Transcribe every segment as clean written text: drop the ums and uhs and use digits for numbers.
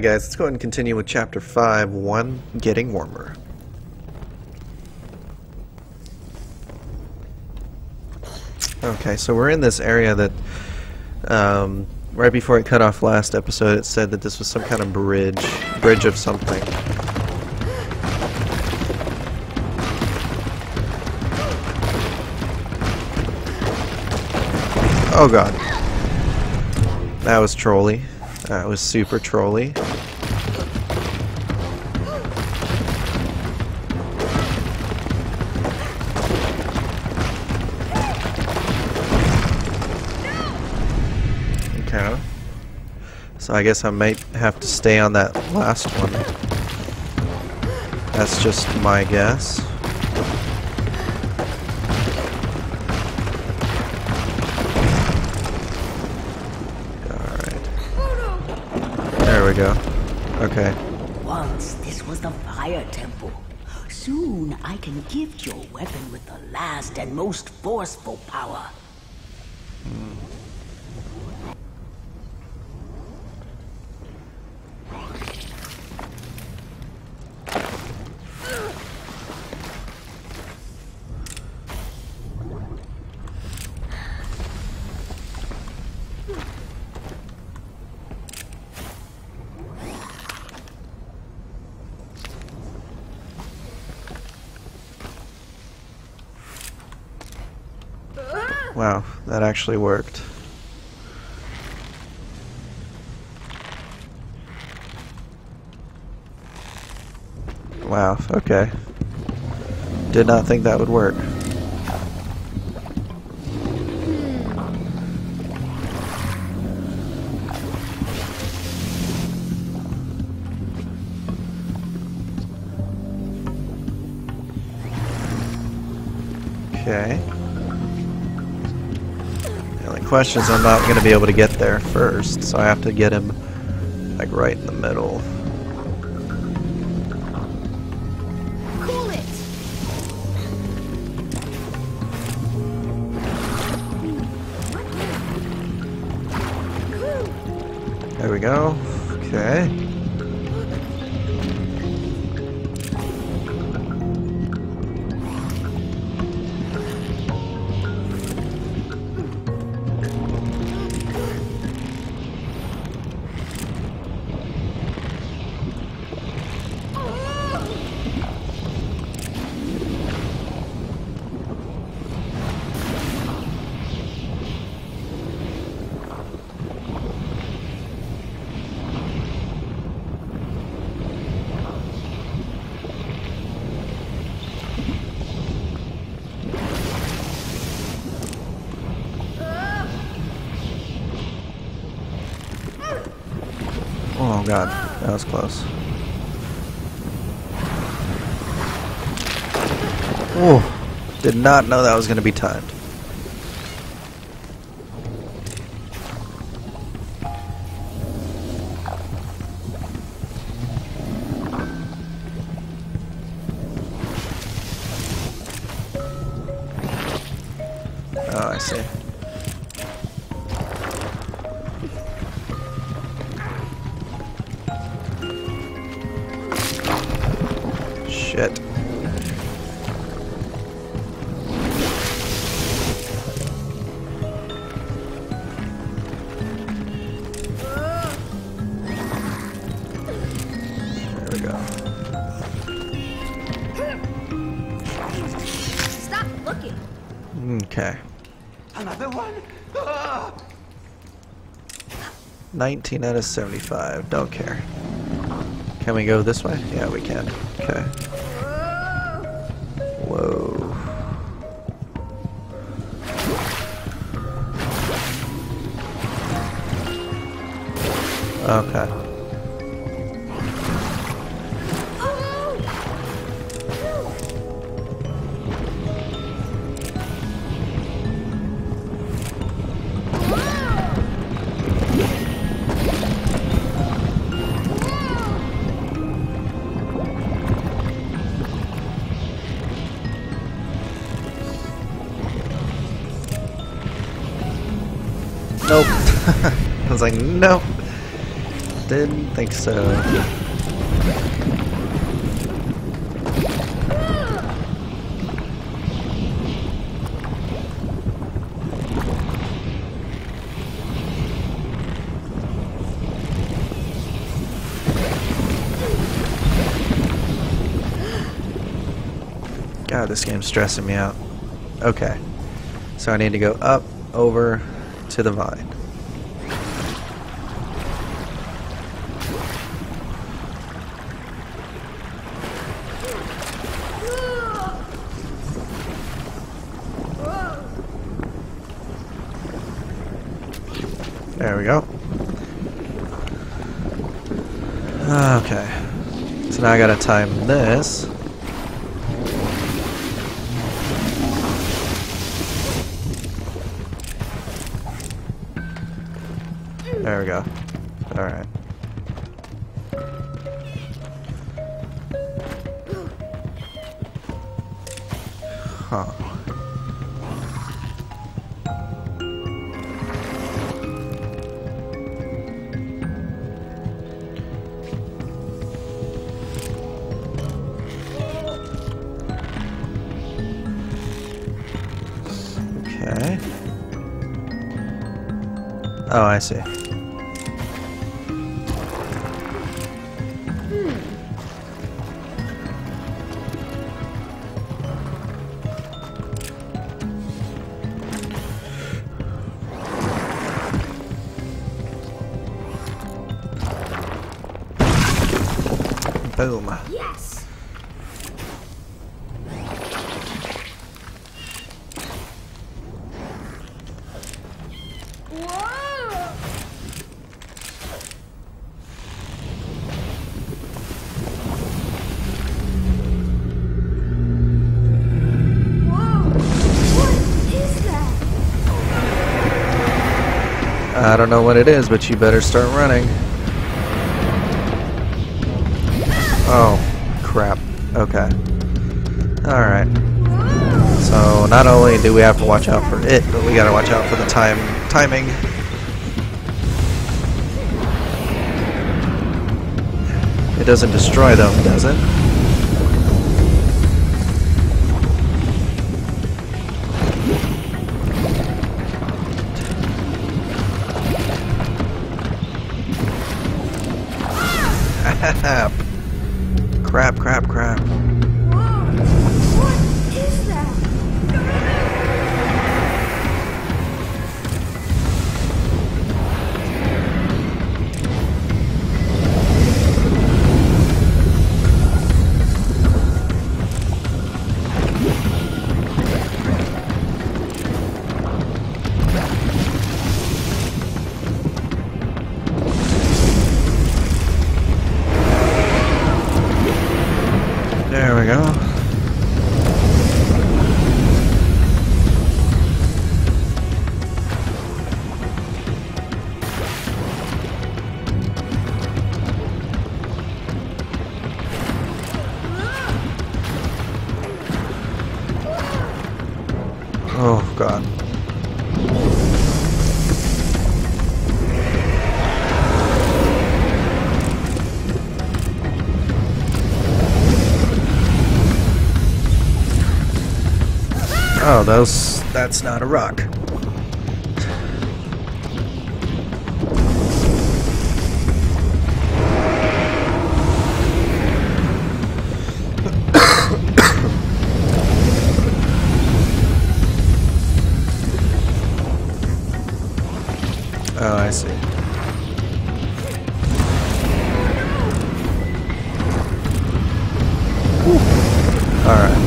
Alright guys, let's go ahead and continue with Chapter 5, One Getting Warmer. Okay, so we're in this area that, right before it cut off last episode, it said that this was some kind of bridge of something. Oh god. That was trolly. That was super trolly. Okay. So I guess I might have to stay on that last one. That's just my guess. Go. Okay. Once this was the fire temple. Soon I can gift your weapon with the last and most forceful power. Wow, that actually worked. Wow, okay. Did not think that would work. Okay. Question is, I'm not going to be able to get there first, so I have to get him like right in the middle. Cool it. There we go. Okay. Oh god, that was close. Oh, did not know that was going to be timed. Oh, I see. Shit. Okay. Another one? 19 out of 75. Don't care. Can we go this way? Yeah, we can. Okay. Whoa. Okay. Nope. I was like, nope. Didn't think so. God, this game's stressing me out. Okay. So I need to go up, over, to the vine. There we go. Okay. So now I gotta time this. There we go. Alright. Huh. Okay. Oh, I see. Boom. Yes. Whoa. What is that? I don't know what it is, but you better start running. Oh, crap. Okay. Alright. So, not only do we have to watch out for it, but we gotta watch out for the timing. It doesn't destroy them, does it? Haha. Crap, crap, crap. Whoa. What is that? There we go. Oh, God. Oh, that's not a rock. Oh, I see. Alright.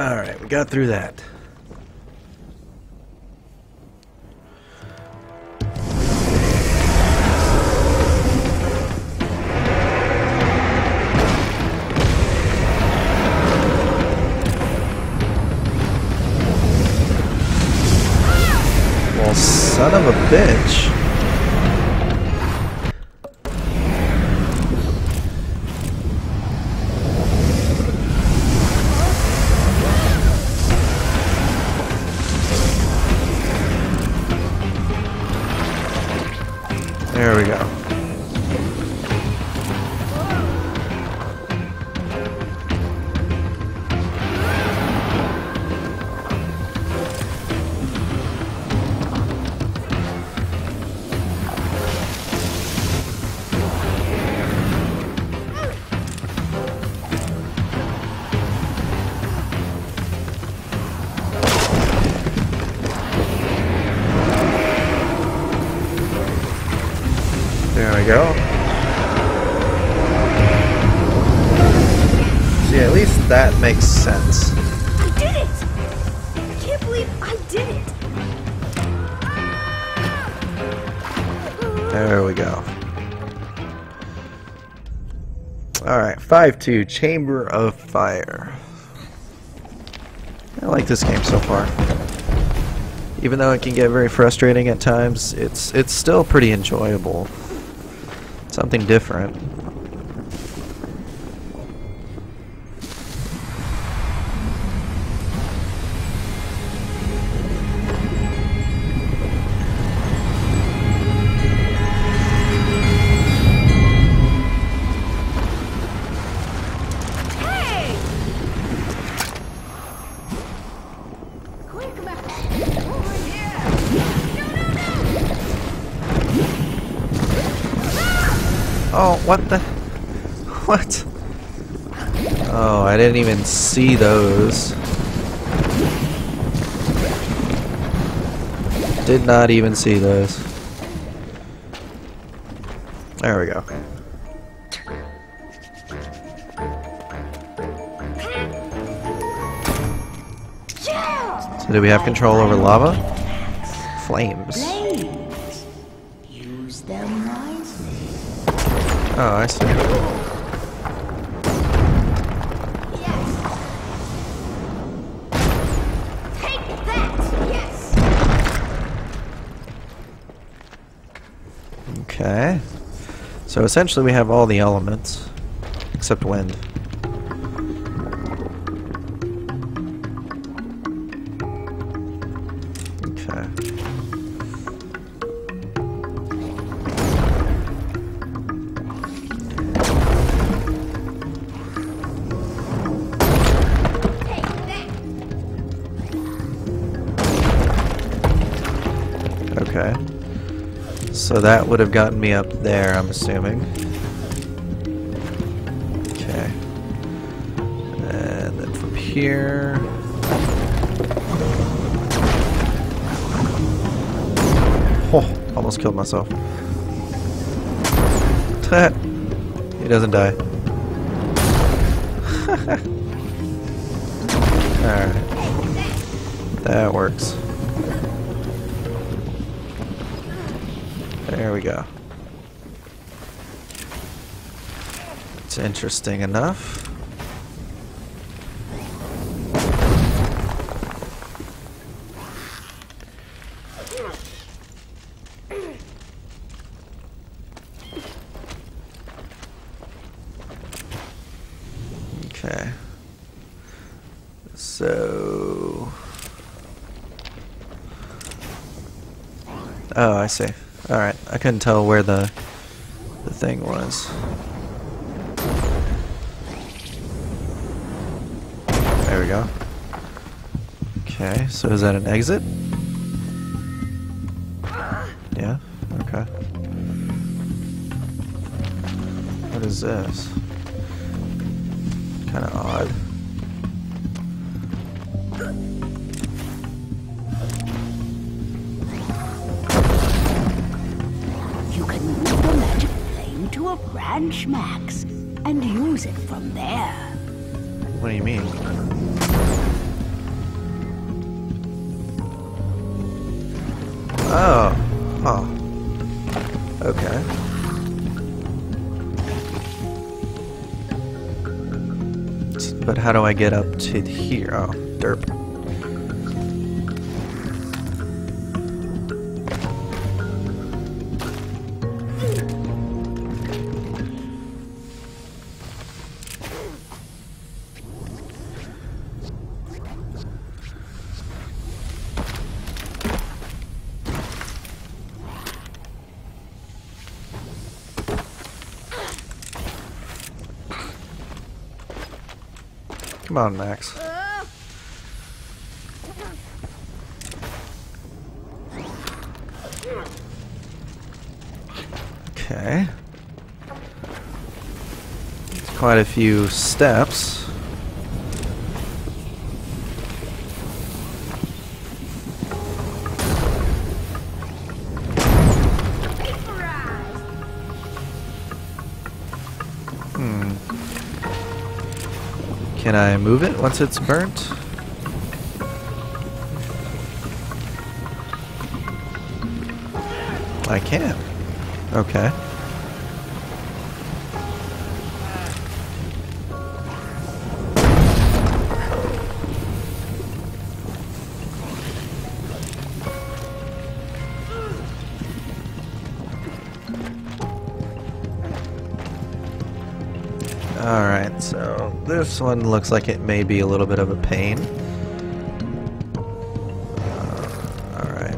Alright, we got through that. Son of a bitch. least that makes sense. I did it! I can't believe I did it! There we go. Alright, 5-2, Chamber of Fire. I like this game so far. Even though it can get very frustrating at times, it's still pretty enjoyable. Something different. Oh, what the? What? Oh, I didn't even see those. Did not even see those. There we go. So do we have control over lava? Flames. Oh, I see. Yes. Take that. Yes. Okay. So essentially we have all the elements except wind. Okay, so that would have gotten me up there, I'm assuming. Okay, and then from here... Oh, almost killed myself. He doesn't die. Alright, that works. There we go. It's interesting enough. Okay. So... Oh, I see. Alright, I couldn't tell where the thing was. There we go. Okay, so is that an exit? Yeah, okay. What is this? Kinda odd. To a branch, Max, and use it from there. What do you mean? Oh. Oh. Okay. But how do I get up to here? Oh, derp. Come on, Max. Okay. It's quite a few steps. Can I move it once it's burnt? I can. Okay. Alright, so this one looks like it may be a little bit of a pain. Alright.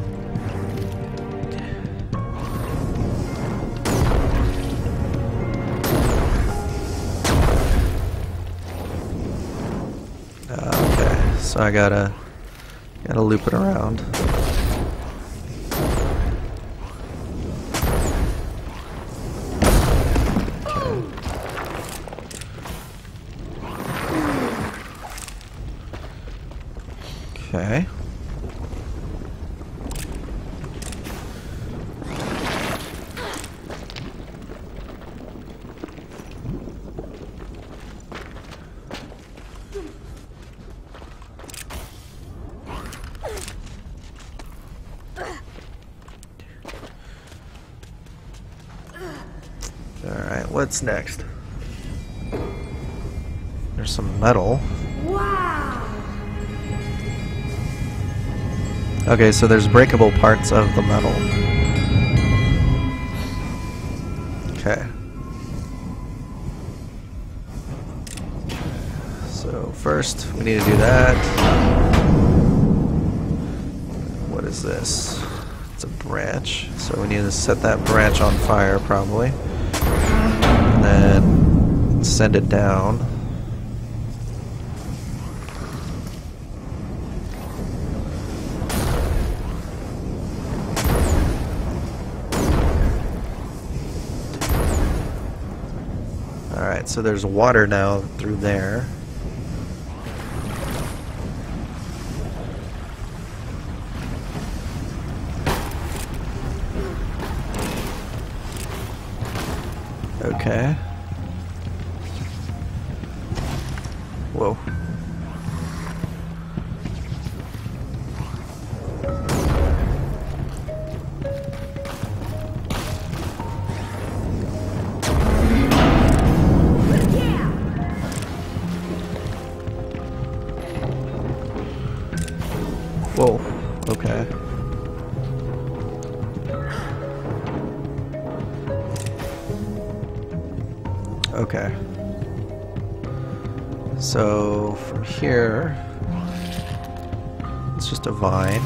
Okay, so I gotta loop it around. Okay. All right, what's next? There's some metal. Okay, so there's breakable parts of the metal. Okay. So first, we need to do that. What is this? It's a branch. So we need to set that branch on fire, probably. And then send it down. Alright, so there's water now through there. Okay. Whoa. Whoa, okay. Okay. So from here, it's just a vine.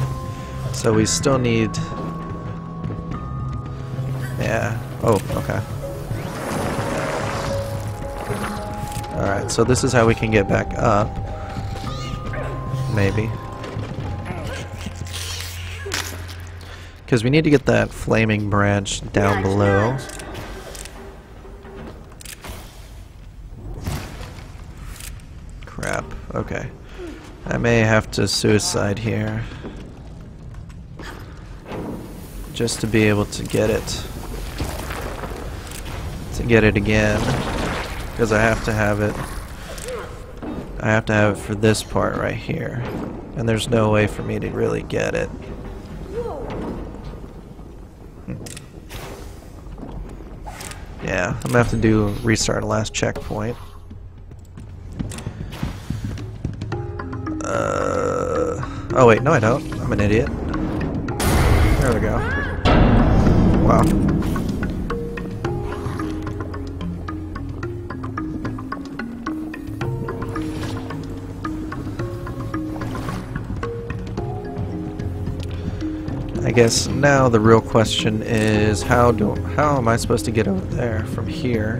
So we still need... Yeah. Oh, okay. Alright, so this is how we can get back up. Maybe. Because we need to get that flaming branch down below. Crap. Okay. I may have to suicide here. Just to be able to get it. To get it again. Because I have to have it. I have to have it for this part right here. And there's no way for me to really get it. Yeah, I'm gonna have to do restart last checkpoint. Oh wait, no I don't. I'm an idiot. There we go. Wow. I guess now the real question is how am I supposed to get over there from here?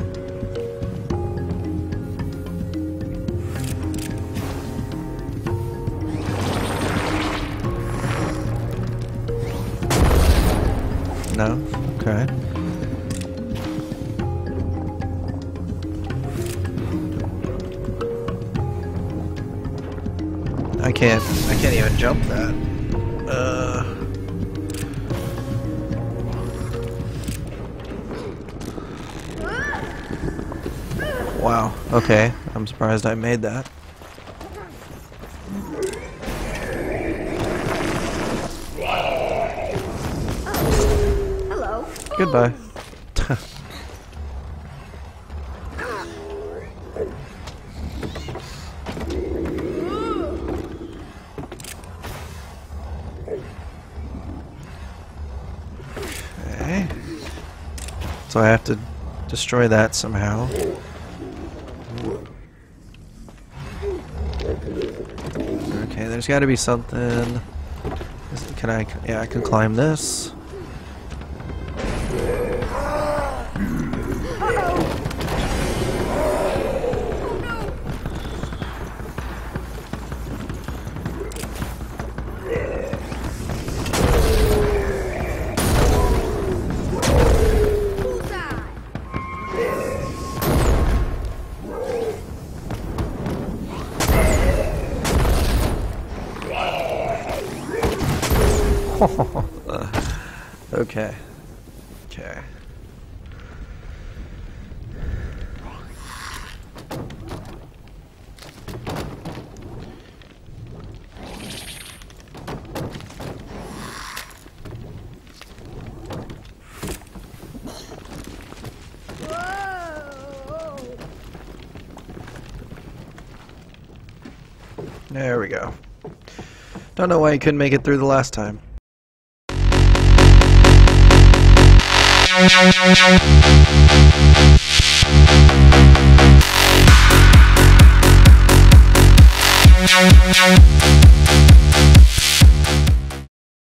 No? Okay. I can't even jump that. Wow, okay. I'm surprised I made that. Goodbye. Okay. So I have to destroy that somehow. Okay, there's got to be something. Can I? Yeah, I can climb this. Okay. Okay. There we go. Don't know why you couldn't make it through the last time.